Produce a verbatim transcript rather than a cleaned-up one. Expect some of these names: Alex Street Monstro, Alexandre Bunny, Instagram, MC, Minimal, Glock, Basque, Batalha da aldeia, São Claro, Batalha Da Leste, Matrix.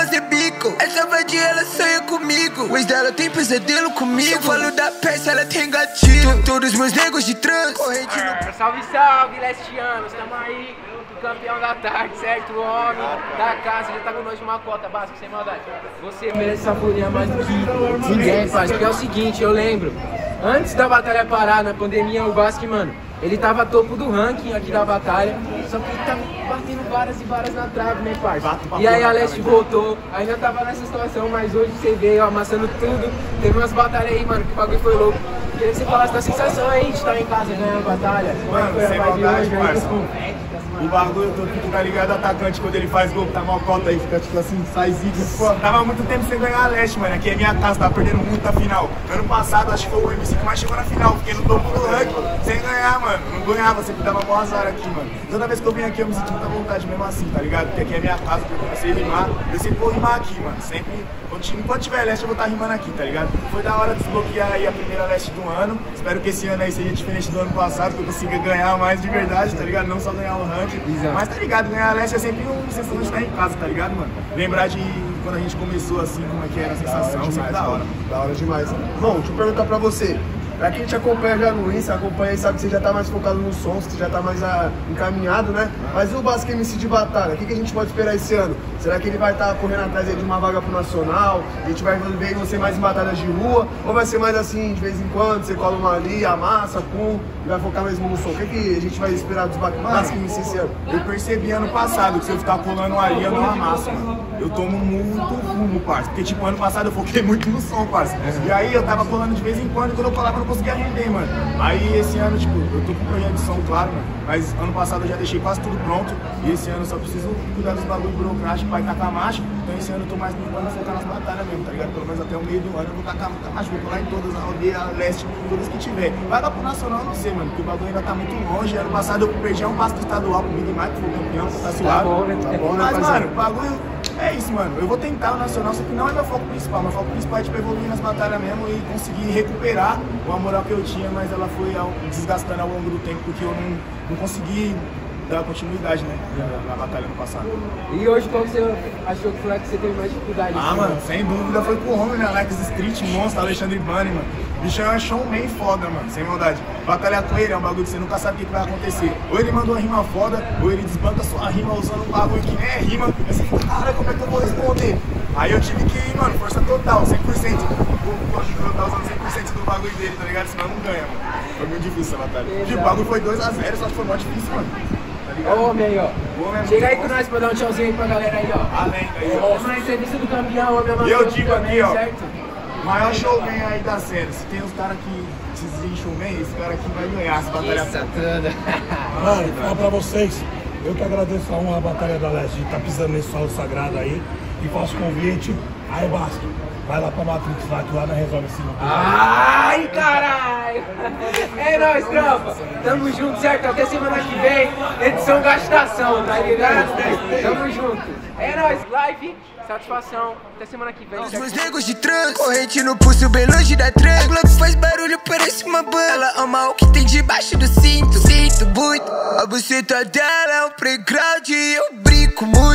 fazer bico. Essa vadia, ela sonha comigo. O ex dela tem pesadelo comigo. Se eu falo da peça, ela tem gatilho. Todos meus negros de trans. Ah, salve, salve, lestianos. Tamo aí, o campeão da tarde, certo? O homem da casa já tá com nós de uma cota, Basque, sem maldade. Você merece essa folhinha mais do que ninguém faz. Porque é o seguinte, eu lembro, antes da batalha parar, na pandemia, o Basque, mano, ele tava topo do ranking aqui da batalha, só que ele tava batendo várias e várias na trave, né, parça? E aí a Leste voltou, ainda tava nessa situação, mas hoje você veio amassando tudo. Teve umas batalhas aí, mano, que o bagulho foi louco. Queria que você falasse da sensação aí de estar em casa ganhando batalha. Mano, foi sem maldade, parça. O bagulho, todo mundo tá ligado, atacante, quando ele faz gol, tá mal cota aí, fica tipo assim, sai zigue. Pô, tava muito tempo sem ganhar a Leste, mano, aqui é minha taça, tava perdendo muito na final. Ano passado, acho que foi o M C que mais chegou na final, porque no topo do ranking, sem ganhar, mano. Não ganhava, sempre dava mó azar aqui, mano. Toda vez que eu vim aqui, eu me senti muita vontade mesmo assim, tá ligado? Porque aqui é minha casa, porque eu comecei a rimar, eu sempre vou rimar aqui, mano. Sempre, enquanto tiver Leste, eu vou estar rimando aqui, tá ligado? Foi da hora de desbloquear aí a primeira Leste do ano. Espero que esse ano aí seja diferente do ano passado, que eu consiga ganhar mais de verdade, tá ligado? Não só ganhar o ranking. Exato. Mas tá ligado, ganhar a Leste é sempre uma sensação de estar em casa, tá ligado, mano? Lembrar de quando a gente começou assim, como é que era a sensação, demais, sempre da hora. Da hora demais, mano. Bom, deixa eu perguntar pra você. Pra quem te acompanha já no Insta, acompanha e sabe que você já tá mais focado nos sons, que você já tá mais ah, encaminhado, né? Mas e o Basque M C de batalha? O que, que a gente pode esperar esse ano? Será que ele vai estar tá correndo atrás aí de uma vaga pro Nacional? A gente vai ver você mais em batalhas de rua? Ou vai ser mais assim, de vez em quando, você cola uma ali, amassa, pum, e vai focar mesmo no som? O que, que a gente vai esperar dos Basque M C esse ano? Eu percebi ano passado que se eu ficar colando ali, eu não amasso, mano. Eu tomo muito fumo, parça. Porque tipo, ano passado eu foquei muito no som, parça. E aí eu tava colando de vez em quando, e quando eu colava, conseguia render, mano. Aí esse ano, tipo, eu tô com o projeto de São Claro, mano, mas ano passado eu já deixei quase tudo pronto e esse ano eu só preciso cuidar dos bagulho burocrático pra ir catar macho, então esse ano eu tô mais tentando focar nas batalhas mesmo, tá ligado? Pelo menos até o meio do ano eu vou catar muita macho, vou colar em todas, a aldeia, a leste, todas que tiver. Vai dar pro Nacional, eu não sei, mano, porque o bagulho ainda tá muito longe. Ano passado eu perdi um passo do estadual pro Minimal, que foi campeão, tá suave. Tá bom, né? Tá bom, né? Mas, mano, o bagulho... É isso, mano. Eu vou tentar o Nacional, só que não é meu foco principal. Meu foco principal é tipo, evoluir nas batalhas mesmo e conseguir recuperar a moral que eu tinha, mas ela foi ao, desgastando ao longo do tempo, porque eu não, não consegui dar continuidade, né, na, na batalha no passado. E hoje qual que você achou que foi a que você teve mais dificuldade? Ah, mano, mano, sem dúvida foi com o homem, né? Alex Street Monstro, Alexandre Bunny, mano. O bichão é showman foda, mano, sem maldade. Batalha com ele é um bagulho que você nunca sabe o que vai acontecer. Ou ele mandou uma rima foda, ou ele desbanca sua rima usando um bagulho que nem é rima. Assim, cara, como é que eu vou responder? Aí eu tive que ir, mano, força total, cem por cento. Eu tava usando cem por cento do bagulho dele, tá ligado? Senão não ganha, mano. Foi muito difícil essa batalha. Verdade. Tipo, o bagulho foi dois a zero, só que foi mó difícil, mano. Tá ligado? Ô, homem aí, ó. Homem, chega aí com nós pra dar um tchauzinho aí pra galera aí, ó. Além daí, ó. Vamos na entrevista do campeão, homem, mano. E eu digo aqui, ó. Certo? Maior showman aí da série. Se tem os caras que desincham bem, esse cara aqui vai ganhar as batalhas todas. Mano, fala pra vocês, eu que agradeço a honra da Batalha da Leste de estar pisando nesse solo sagrado aí. E faço convite, aí Basque, vai lá pra Matrix, vai lá na resolve esse lugar. Ai, caralho! É nóis, tropa! Tamo junto, certo? Até semana que vem, edição gastação, tá ligado? Tamo junto! É nóis, live, satisfação, até semana que vem. Os meus negros de trans, corrente no pulso bem longe da trans. A Glock faz barulho, parece uma bala. Ama o que tem debaixo do cinto, sinto muito. A buceta dela é um playground e eu brinco muito.